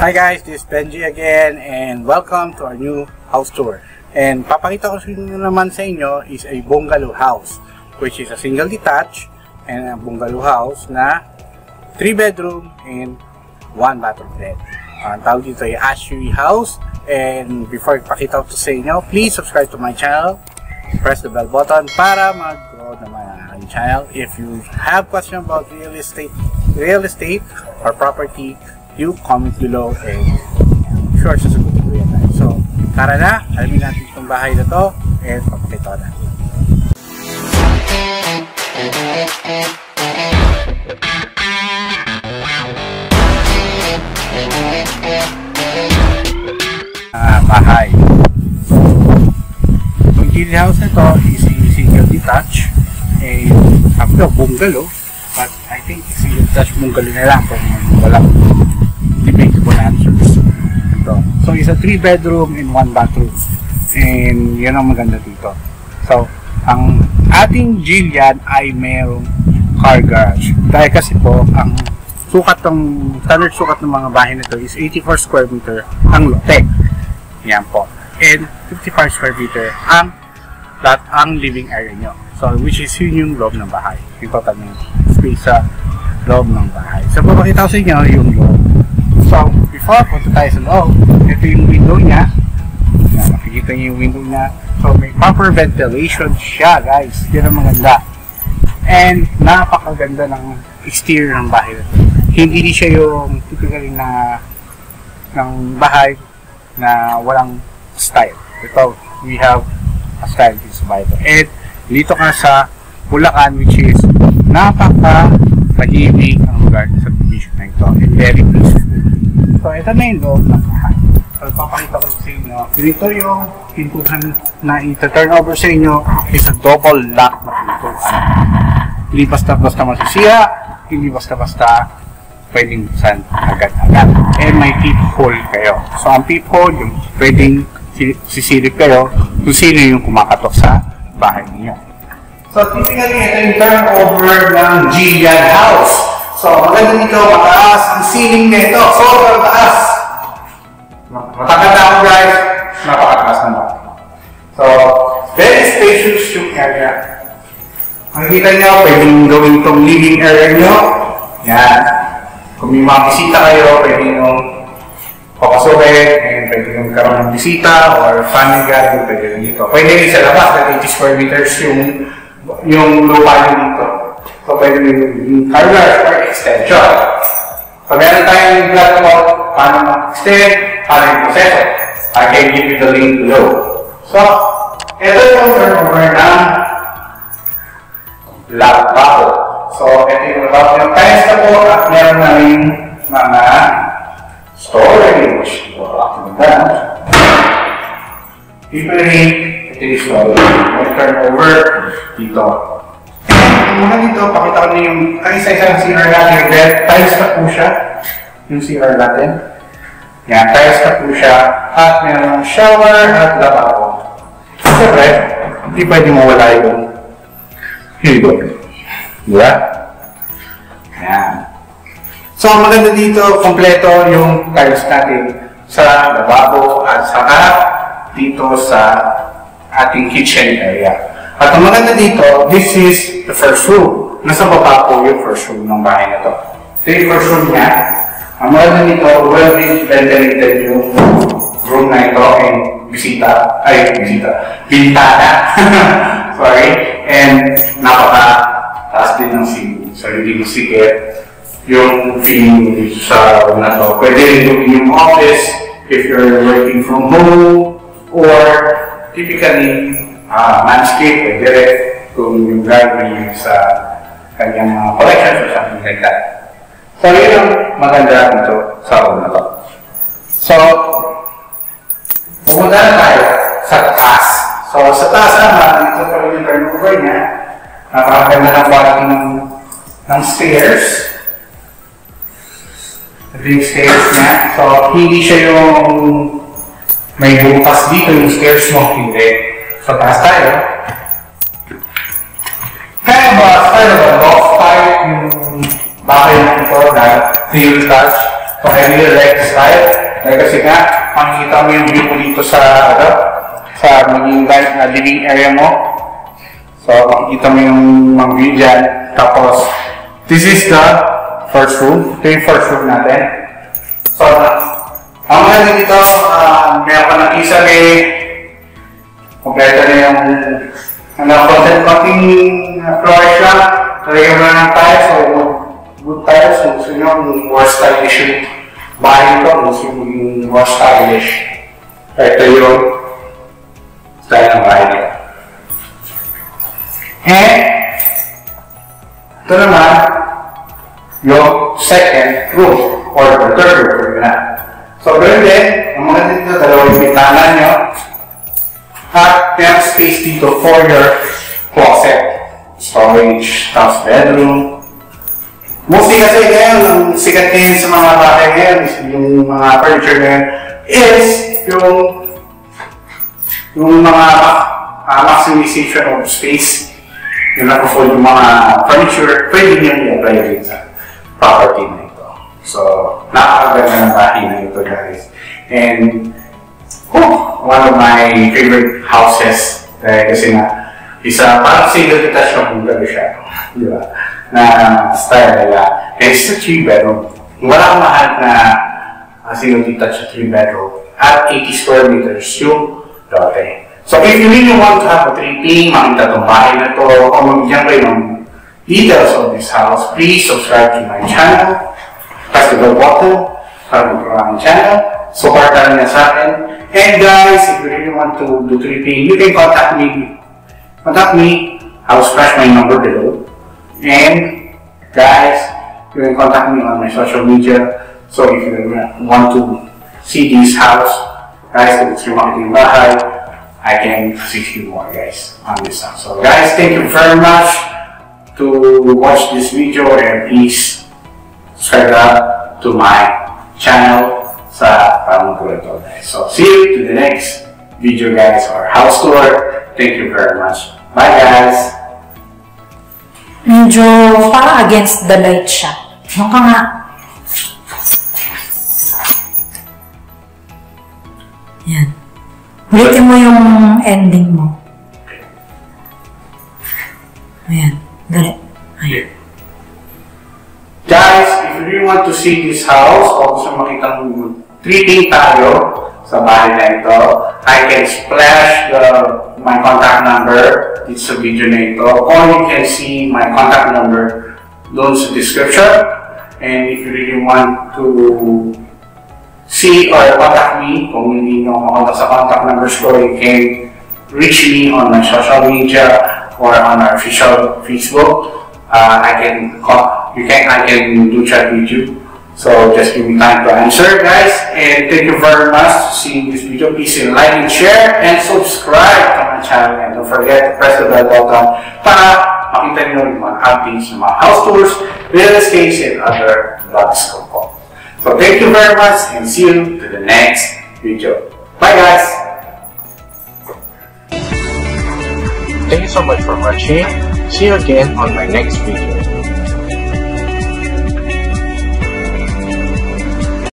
Hi guys, this is Benji again and welcome to our new house tour. And papakita ko naman sa inyo is a bungalow house, which is a single detached and a bungalow house na 3 bedroom and 1 bathroom bed. Ang tawag dito ay Ashley House. And before ipakita ko sa inyo, please subscribe to my channel, press the bell button para mag-grow naman ang aking channel. If you have questions about real estate or property, you comment below and sure sasagutin ko yan. So tara na, alamin natin itong bahay na to and papakita na. Bahay. Ang gilid house na to is single detached and after bungalow, but I think single detached bungalow na lang kung walang debatable answers. So it's a 3 bedroom and 1 bathroom, and yun ang maganda dito. So ang ating gilyan ay mayroong car garage dahil kasi po ang sukat ng standard sukat ng mga bahay nito is 84 square meter ang lote, yan po, and 55 square meter ang living area nyo, so which is yun yung loob ng bahay, yung total ng space sa loob ng bahay. So papakita ko sa inyo yung loob. So, before, punta tayo sa loob. Ito yung window niya. Yan, makikita niyo yung window niya. So, may proper ventilation siya, guys. Yan ang maganda. And, napakaganda ng exterior ng bahay. Hindi siya yung typical na ng bahay na walang style. Ito, we have a style in Survivor. And, dito ka sa Bulacan, which is napaka-tahimik ang lugar sa subdivision na ito. And very peaceful. So, ito na yung loob ng bahay. So, papakita ko sa inyo. Dito yung pintuan na ita-turn over sa inyo is a double lock na pintuan. Hindi basta-basta masisiya, hindi basta-basta pwedeng buksan agad-agad. And may peephole kayo. So, ang peephole, yung pwedeng sisilip kayo kung sino yung kumakatok sa bahay niyo. So, typically, ito yung turnover ng Gillian House. So, maganda nito, mataas ang ceiling nito. Sobrang taas. Matagal na ako, guys. Napakataas na ba. So, very spacious yung area. Makikita nyo, pwedeng gawin itong living area nyo. Yan. Kung may mga bisita kayo, pwede nyo papasukin. And pwede nyo magkaroon ng bisita or family garden. Pwede nyo dito. Pwede nyo sa labas. At 80 square meters yung lupa nyo dito. So, pwede nyo yung car garage or extension. So, meron tayong vlog about paano mag-extend, paano yung proseso. I can give you the link below. So, ito yung turnover ng lababo. So, ito yung lababo ng tiles na po at meron na rin mga storage. Dito rin, ito yung storage. May turnover dito. Muna dito, pakita ko na yung isa-isa ng CR natin. Tiles na po siya, yung CR natin. Yan, tiles na po siya. At mayroong shower at lababo. Siyempre, hindi pwede mawala yung higo. Diba? Yan. So, maganda dito, kompleto yung tiles natin sa lababo at saka dito sa ating kitchen area. At ang maganda dito, this is the first room. Nasa baba po yung first room ng bahay na to. Ito first room niya. Ang maganda dito, well ventilated yung room na ito and bintana. Sorry. And napaka-taas din ng ceiling. So hindi masikip yung feeling dito sa room na to. Pwede rin gawin yung office if you're working from home or typically landscape, pwede rin kung yung garden sa kanyang mga collections or something like that. So, yun ang maganda dito sa room na to. So, pumunta na tayo sa taas. So, sa taas naman, dito pa rin yung turnover niya. Nakakaganda ng quality ng stairs. The big stairs niya. So, hindi siya yung may bukas dito yung stairs mo. Hindi. So, taas tayo. Kaya ba, style of a loft type yung bahay na ito na zero touch So I really like this style. Kasi nga, makikita mo yung view mo dito sa maging living area mo. So makikita mo yung mga view dyan. Tapos, this is the first room. Ito yung first room natin. So, ang mga dito, meron ka ng isa may kompleto na yung content cutting floor siya. Talagang na ng tiles. So, good tiles. So, gusto nyo yung more stylish yung bahay ito. Gusto nyo yung more stylish. Ito yung style ng bahay nito. And, ito naman, yung second room or the third room na. So, ganoon din, ang mga dito, dalawang bintana nyo at may space dito for your closet, storage, tapos bedroom. Mostly kasi ngayon, ang sikat din sa mga bahay ngayon, yung mga furniture ngayon, is yung mga maximization of space, yung nakafold yung mga furniture, pwede nyo i-apply din sa property na ito. So, napakaganda ng bahay na ito, guys. And, one of my favorite houses. Kasi na, isa parang single detached yung gabi siya. Di ba? Na style nila. And it's a 3-bedroom. Walang mahal na single detached na 3-bedroom. At 80 square meters yung lote. So, if you really want to have a tripping, makita itong bahay na ito, o magbigyan kayo ng details of this house, please subscribe to my channel. Press the bell button para mag-program ang channel. Support na rin sa akin. And guys, if you really want to do tripping, you can contact me. I will scratch my number below. And guys, you can contact me on my social media. So if you want to see this house, guys, if it's your marketing bahay, I can teach you more, guys, on this house. So guys, thank you very much to watch this video, and please subscribe up to my channel sa Pamangkulito, guys. So, see you to the next video, guys, or house tour. Thank you very much. Bye, guys! Medyo parang against the light siya. Ano ka nga? Yan. Ulitin mo yung ending mo. Ayan. Dali. Ayan. Guys, if you really want to see this house, o gusto makita mo treating tayo sa bahay na ito, I can splash my contact number dito sa video na ito, or you can see my contact number doon sa description. And if you really want to see or contact me, kung hindi nyo makontak sa contact numbers ko, you can reach me on my social media or on our official Facebook. I can do chat with you. So just give me time to answer, guys, and thank you very much for seeing this video. Please like and share and subscribe to my channel, and don't forget to press the bell button para makita niyo yung mga updates ng mga house tours, real estate, and other vlogs ko po. So thank you very much and see you to the next video. Bye, guys! Thank you so much for watching. See you again on my next video.